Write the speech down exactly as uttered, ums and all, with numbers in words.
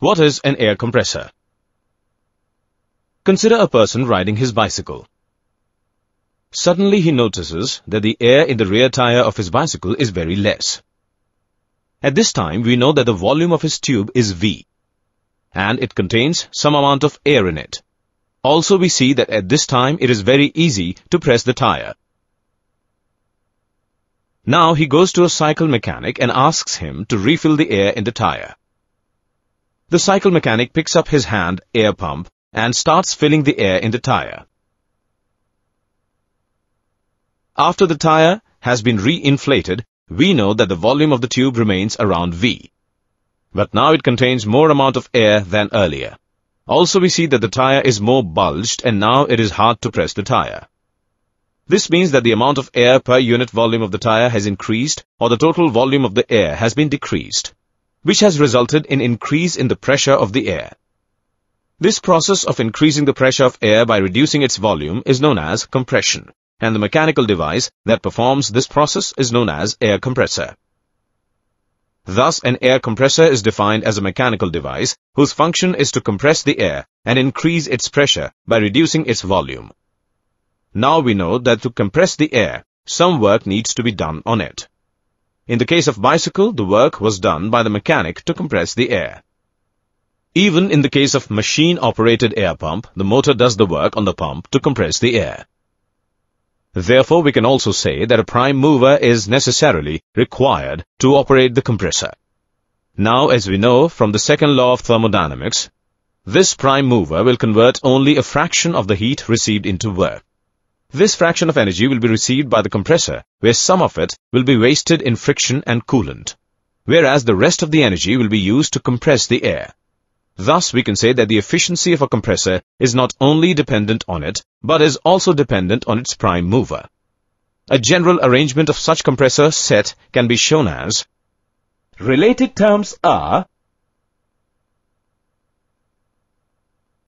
What is an air compressor? Consider a person riding his bicycle. Suddenly he notices that the air in the rear tire of his bicycle is very less. At this time, we know that the volume of his tube is V, and it contains some amount of air in it. Also, we see that at this time, it is very easy to press the tire. Now, he goes to a cycle mechanic and asks him to refill the air in the tire. The cycle mechanic picks up his hand air pump and starts filling the air in the tire. After the tire has been re-inflated, we know that the volume of the tube remains around V. But now it contains more amount of air than earlier. Also, we see that the tire is more bulged and now it is hard to press the tire. This means that the amount of air per unit volume of the tire has increased, or the total volume of the air has been decreased, which has resulted in increase in the pressure of the air. This process of increasing the pressure of air by reducing its volume is known as compression, and the mechanical device that performs this process is known as air compressor. Thus, an air compressor is defined as a mechanical device whose function is to compress the air and increase its pressure by reducing its volume. Now we know that to compress the air, some work needs to be done on it. In the case of bicycle, the work was done by the mechanic to compress the air. Even in the case of machine-operated air pump, the motor does the work on the pump to compress the air. Therefore, we can also say that a prime mover is necessarily required to operate the compressor. Now, as we know from the second law of thermodynamics, this prime mover will convert only a fraction of the heat received into work. This fraction of energy will be received by the compressor, where some of it will be wasted in friction and coolant, whereas the rest of the energy will be used to compress the air. Thus, we can say that the efficiency of a compressor is not only dependent on it, but is also dependent on its prime mover. A general arrangement of such compressor set can be shown as: related terms are